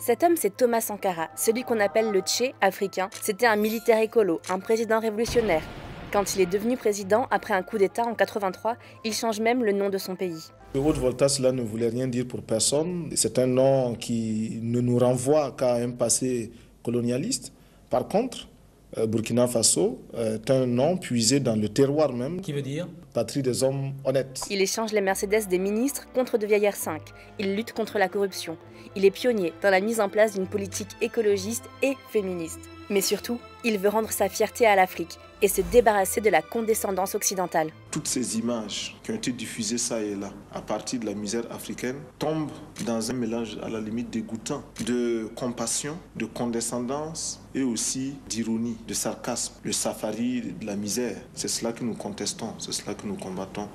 Cet homme, c'est Thomas Sankara, celui qu'on appelle le Che africain. C'était un militaire écolo, un président révolutionnaire. Quand il est devenu président, après un coup d'État en 1983, il change même le nom de son pays. Le Haute-Volta, cela ne voulait rien dire pour personne. C'est un nom qui ne nous renvoie qu'à un passé colonialiste. Par contre, Burkina Faso est un nom puisé dans le terroir même. Qui veut dire ? Patrie des hommes honnêtes. Il échange les Mercedes des ministres contre de vieilles R5. Il lutte contre la corruption. Il est pionnier dans la mise en place d'une politique écologiste et féministe. Mais surtout, il veut rendre sa fierté à l'Afrique et se débarrasser de la condescendance occidentale. Toutes ces images qui ont été diffusées ça et là, à partir de la misère africaine, tombent dans un mélange à la limite dégoûtant de compassion, de condescendance et aussi d'ironie, de sarcasme, le safari de la misère. C'est cela que nous contestons, c'est cela que nous combattons.